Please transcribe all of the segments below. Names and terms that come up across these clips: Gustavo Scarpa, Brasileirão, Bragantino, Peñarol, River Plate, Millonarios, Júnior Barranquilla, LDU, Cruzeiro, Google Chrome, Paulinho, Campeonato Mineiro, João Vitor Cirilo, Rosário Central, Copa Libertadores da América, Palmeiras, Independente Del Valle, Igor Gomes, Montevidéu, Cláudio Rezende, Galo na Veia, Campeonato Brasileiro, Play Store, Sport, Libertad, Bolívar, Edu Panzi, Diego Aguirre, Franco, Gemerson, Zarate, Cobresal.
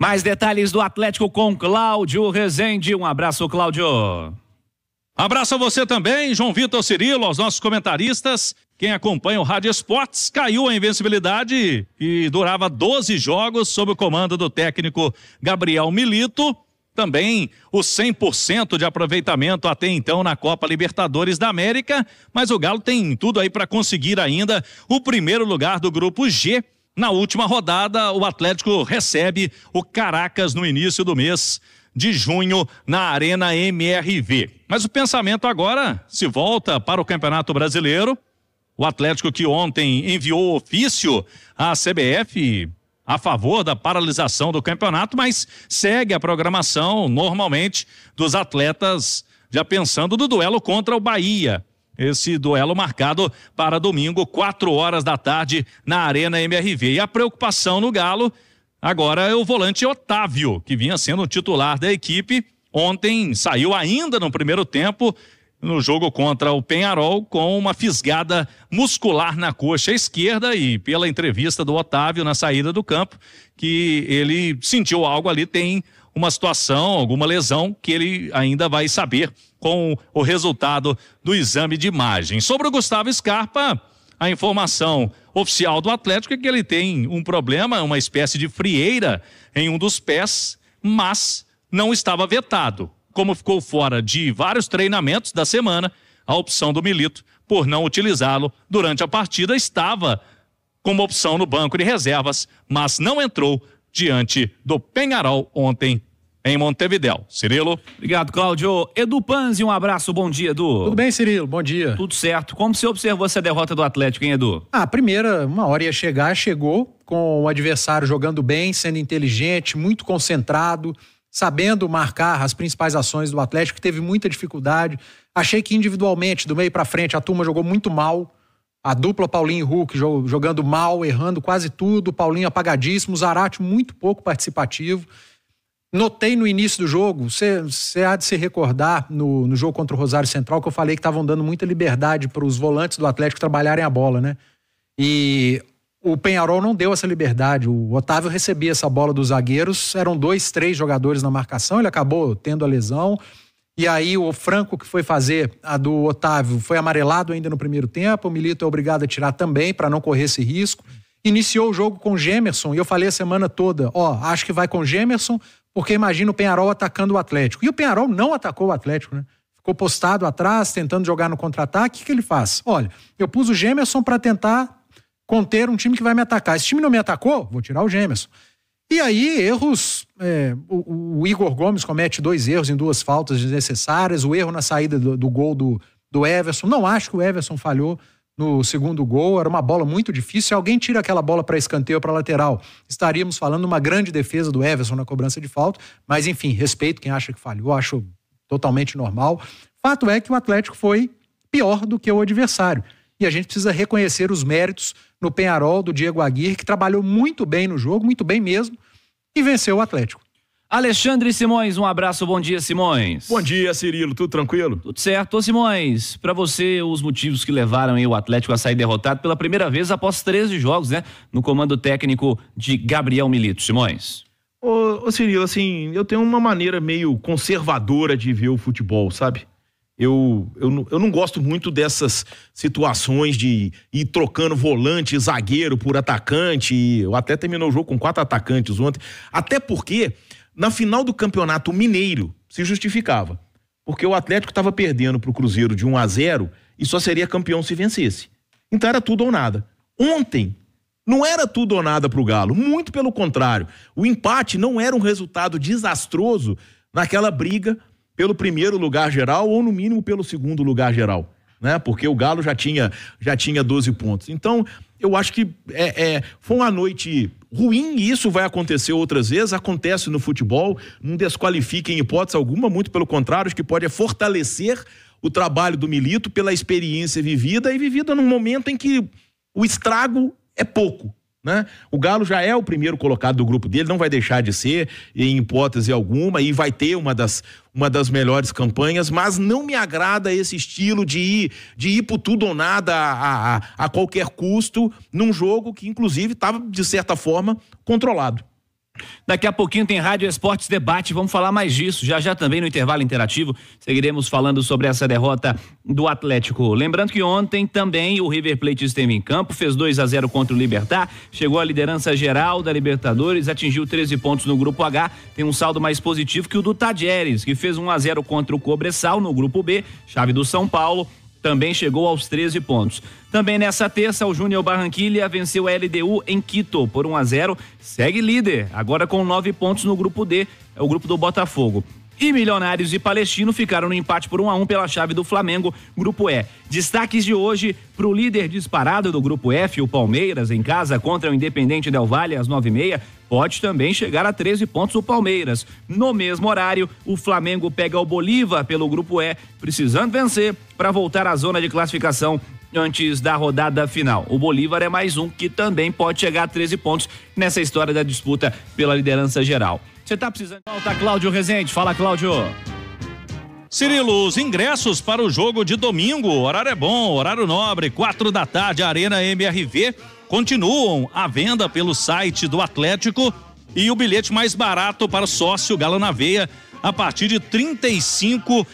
Mais detalhes do Atlético com Cláudio Rezende. Um abraço, Cláudio. Abraço a você também, João Vitor Cirilo, aos nossos comentaristas. Quem acompanha o Rádio Esportes, caiu a invencibilidade e durava 12 jogos sob o comando do técnico Gabriel Milito. Também o 100% de aproveitamento até então na Copa Libertadores da América, mas o Galo tem tudo aí para conseguir ainda o primeiro lugar do grupo G. Na última rodada, o Atlético recebe o Caracas no início do mês de junho na Arena MRV. Mas o pensamento agora se volta para o Campeonato Brasileiro. O Atlético, que ontem enviou ofício à CBF a favor da paralisação do campeonato, mas segue a programação normalmente dos atletas, já pensando no duelo contra o Bahia. Esse duelo marcado para domingo, 4 horas da tarde, na Arena MRV. E a preocupação no Galo agora é o volante Otávio, que vinha sendo o titular da equipe. Ontem saiu ainda no primeiro tempo, no jogo contra o Peñarol, com uma fisgada muscular na coxa esquerda, e pela entrevista do Otávio na saída do campo, que ele sentiu algo ali, tem uma situação, alguma lesão, que ele ainda vai saber com o resultado do exame de imagem. Sobre o Gustavo Scarpa, a informação oficial do Atlético é que ele tem um problema, uma espécie de frieira em um dos pés, mas não estava vetado. Como ficou fora de vários treinamentos da semana, a opção do Milito por não utilizá-lo durante a partida estava como opção no banco de reservas, mas não entrou diante do Peñarol ontem em Montevidéu. Cirilo. Obrigado, Cláudio. Edu Panzi, um abraço, bom dia, Edu. Tudo bem, Cirilo, bom dia. Tudo certo. Como você observou essa derrota do Atlético, hein, Edu? A primeira, uma hora ia chegar, chegou, com o adversário jogando bem, sendo inteligente, muito concentrado, sabendo marcar as principais ações do Atlético, que teve muita dificuldade. Achei que individualmente, do meio pra frente, a turma jogou muito mal. A dupla Paulinho e Hulk jogando mal, errando quase tudo, Paulinho apagadíssimo, Zarate muito pouco participativo. Notei no início do jogo, você há de se recordar no jogo contra o Rosário Central, que eu falei que estavam dando muita liberdade para os volantes do Atlético trabalharem a bola, né? E o Peñarol não deu essa liberdade. O Otávio recebia essa bola dos zagueiros, eram 2, 3 jogadores na marcação, ele acabou tendo a lesão. E aí o Franco, que foi fazer a do Otávio, foi amarelado ainda no primeiro tempo. O Milito é obrigado a tirar também para não correr esse risco. Iniciou o jogo com o Gemerson, e eu falei a semana toda, acho que vai com o Gemerson, porque imagina o Peñarol atacando o Atlético. E o Peñarol não atacou o Atlético, né? Ficou postado atrás, tentando jogar no contra-ataque. O que ele faz? Olha, eu pus o Gemerson para tentar conter um time que vai me atacar. Esse time não me atacou, vou tirar o Gemerson. E aí, erros. O Igor Gomes comete 2 erros em 2 faltas desnecessárias. O erro na saída do gol do Everson. Não acho que o Everson falhou no segundo gol. Era uma bola muito difícil. Se alguém tira aquela bola para escanteio ou para lateral, estaríamos falando uma grande defesa do Everson na cobrança de falta. Mas, enfim, respeito quem acha que falhou. Acho totalmente normal. Fato é que o Atlético foi pior do que o adversário. E a gente precisa reconhecer os méritos no Peñarol do Diego Aguirre, que trabalhou muito bem no jogo, muito bem mesmo, e venceu o Atlético. Alexandre Simões, um abraço, bom dia, Simões. Bom dia, Cirilo, tudo tranquilo? Tudo certo. Ô, Simões, pra você, os motivos que levaram aí o Atlético a sair derrotado pela primeira vez após 13 jogos, né, no comando técnico de Gabriel Milito. Simões. Ô, Cirilo, assim, eu tenho uma maneira meio conservadora de ver o futebol, sabe? Eu não gosto muito dessas situações de ir trocando volante, zagueiro por atacante. Eu até terminou o jogo com 4 atacantes ontem. Até porque, na final do Campeonato Mineiro, se justificava. Porque o Atlético estava perdendo para o Cruzeiro de 1-0 e só seria campeão se vencesse. Então era tudo ou nada. Ontem, não era tudo ou nada para o Galo. Muito pelo contrário. O empate não era um resultado desastroso naquela briga pelo primeiro lugar geral, ou no mínimo pelo segundo lugar geral, né? Porque o Galo já tinha 12 pontos. Então, eu acho que foi uma noite ruim, e isso vai acontecer outras vezes, acontece no futebol, não desqualifica em hipótese alguma, muito pelo contrário, acho que pode fortalecer o trabalho do Milito pela experiência vivida num momento em que o estrago é pouco, né? O Galo já é o primeiro colocado do grupo dele, não vai deixar de ser em hipótese alguma, e vai ter uma das melhores campanhas, mas não me agrada esse estilo de ir por tudo ou nada a qualquer custo, num jogo que inclusive estava de certa forma controlado. Daqui a pouquinho tem Rádio Esportes Debate, vamos falar mais disso, já já também no intervalo interativo, seguiremos falando sobre essa derrota do Atlético. Lembrando que ontem também o River Plate esteve em campo, fez 2-0 contra o Libertad, chegou à liderança geral da Libertadores, atingiu 13 pontos no grupo H, tem um saldo mais positivo que o do Tadieres, que fez 1-0 contra o Cobresal no grupo B, chave do São Paulo, também chegou aos 13 pontos. Também nessa terça, o Júnior Barranquilla venceu a LDU em Quito por 1-0, segue líder, agora com 9 pontos no grupo D, é o grupo do Botafogo. E Milionários e Palestino ficaram no empate por 1-1 pela chave do Flamengo, grupo E. Destaques de hoje para o líder disparado do grupo F, o Palmeiras, em casa contra o Independente Del Valle às 9h30, pode também chegar a 13 pontos o Palmeiras. No mesmo horário, o Flamengo pega o Bolívar pelo grupo E, precisando vencer para voltar à zona de classificação antes da rodada final. O Bolívar é mais um que também pode chegar a 13 pontos nessa história da disputa pela liderança geral. Você tá precisando? Volta Cláudio Rezende. Fala, Cláudio. Cirilo, os ingressos para o jogo de domingo, o horário é bom, horário nobre, 16h, Arena MRV, continuam à venda pelo site do Atlético e o bilhete mais barato para o sócio Galo na Veia a partir de R$35.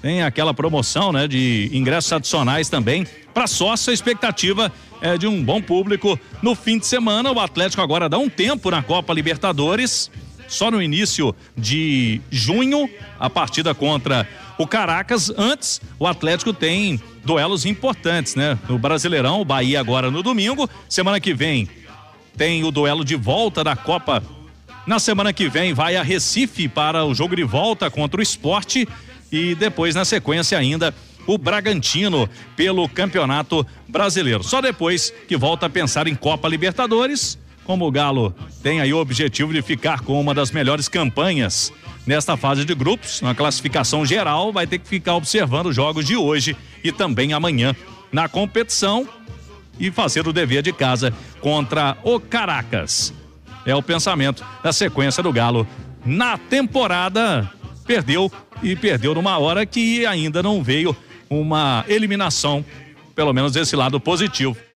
Tem aquela promoção, né, de ingressos adicionais também para sócio. A expectativa é de um bom público no fim de semana. O Atlético agora dá um tempo na Copa Libertadores, só no início de junho, a partida contra o Caracas. Antes, o Atlético tem duelos importantes, né? No Brasileirão, o Bahia agora no domingo. Semana que vem tem o duelo de volta da Copa. Na semana que vem vai a Recife para o jogo de volta contra o Sport. E depois, na sequência ainda, o Bragantino pelo Campeonato Brasileiro. Só depois que volta a pensar em Copa Libertadores, como o Galo tem aí o objetivo de ficar com uma das melhores campanhas nesta fase de grupos, na classificação geral, vai ter que ficar observando os jogos de hoje e também amanhã na competição e fazer o dever de casa contra o Caracas. É o pensamento da sequência do Galo. Na temporada, perdeu numa hora que ainda não veio uma eliminação, pelo menos desse lado positivo.